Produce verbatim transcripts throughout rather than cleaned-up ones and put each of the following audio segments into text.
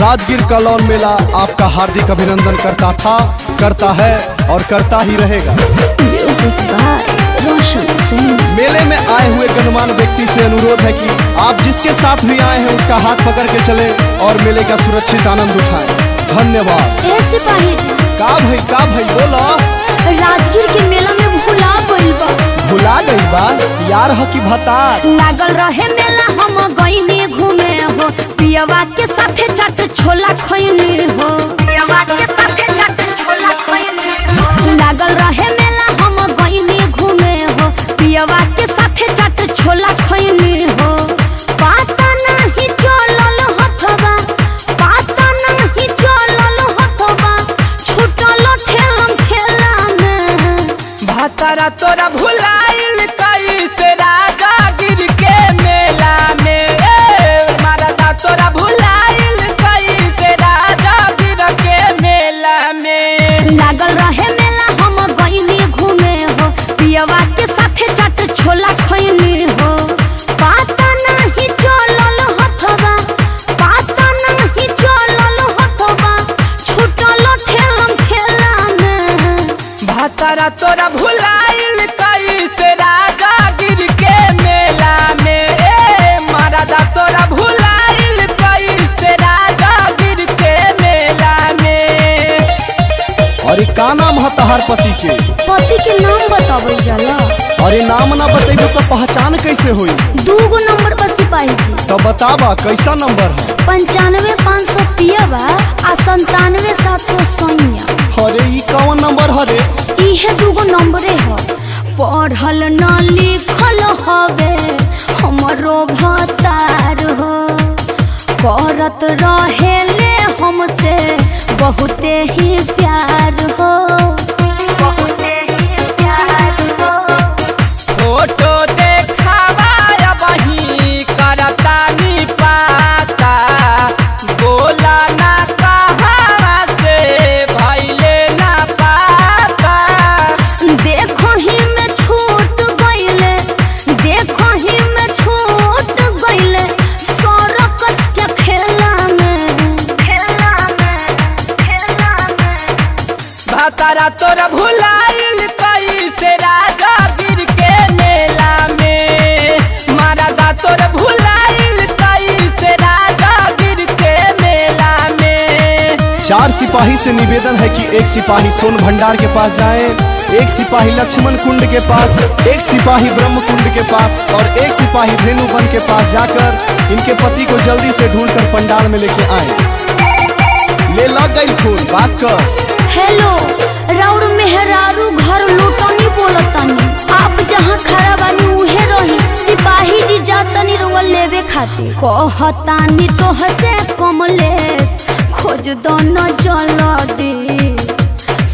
राजगीर का लॉन मेला आपका हार्दिक अभिनंदन करता था, करता है और करता ही रहेगा। मेले में आए हुए गणमान्य व्यक्ति से अनुरोध है कि आप जिसके साथ भी आए हैं उसका हाथ पकड़ के चले और मेले का सुरक्षित आनंद उठाएं। धन्यवाद। का भाई का भाई बोला राजगीर के मेला में भूला गई बा भूला गई बा यार ह की भता लागल रहे मेला हम गई में घूमे हो पियावा के साथ चट छोला खइनी हो पियावा के साथ चट छोला खइनी हो लागल रहे मेला हम गई में घूमे हो पियावा के साथ चट छोला खइनी हो पाता नहीं चलल हथवा पाता नहीं चलल हथवा छुटल ठेलम ठेला में भतरा तोरा भुलाइल कैसे राजगीर के मेला में मारदा तोरा तोरा भुलाइल कैसे राजगीर के मेला में ए मारदा तोरा भुलाइल कैसे राजगीर के मेला में। अरे का नाम है तहार पति के पति के नाम बतावल जाला। अरे नाम ना बतैबो तो पहचान कैसे होई? दू गो नंबर पर सिपाही जी तो बतावा कैसा नंबर है? पंचानवे पाँच सौ पियावा आ संतानवे सात सौ सैया। अरे ई कौन नंबर हरे? इहे दूगो नंबरे हो पढ़ल न लिखल हवे हमरो भतार हो करत रहेले हमसे बहुते ही प्यार हो बहुते ही प्यार हो फोटो देखावा बही करता नी पाता बोला ना कहां से भइले ना पाता देखो ही में छूट गइले देखो ही में छूट गइले सरकस के खेला में खेला में खेला में भतरा तोरा भुलाइल कैसे राजगीर के मेला में मारदा तोरा भुलाइल कैसे राजगीर के मेला में। चार सिपाही से निवेदन है कि एक सिपाही सोन भंडार के पास जाए, एक सिपाही लक्ष्मण कुंड के पास, एक सिपाही ब्रह्म कुंड के पास और एक सिपाही धेनु वन के पास जाकर इनके पति को जल्दी से ढूंढकर पंडाल में लेके आए। ले लग गई फोन बात कर। हेलो राउर मेहरारू घर लूटनी बोलतनी आप जहाँ खड़ा बानी उहे रही सिपाही जी जातनी रोवा लेवे खातिर कहतानी तोह से कमलेश खोज दो न जल्दी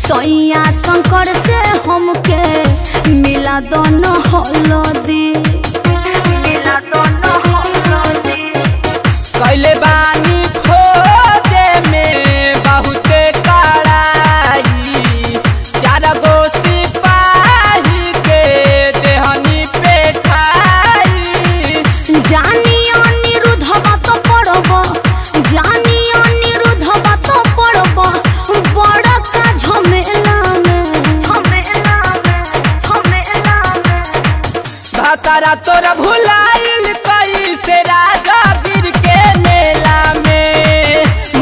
सैया शंकर से हमके मिला दो न हल्दी मिला दो न हल्दी कैले बानी खोजे में बहुते भतरा तोरा भुलाइल कैसे राजगीर के मेला में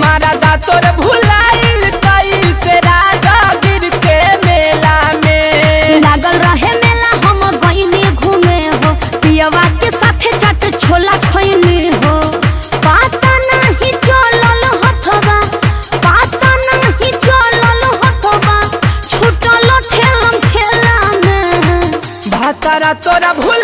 मारदा तोरा भुलाइल कैसे राजगीर के मेला में लागल रहे मेला हम गइनी घूमे हो पियावा के साथ चट छोला खइनी हो पाता नहीं चलल हथवा पाता नहीं चलल हथवा छुटल ठेलम ठेला में भतरा तोरा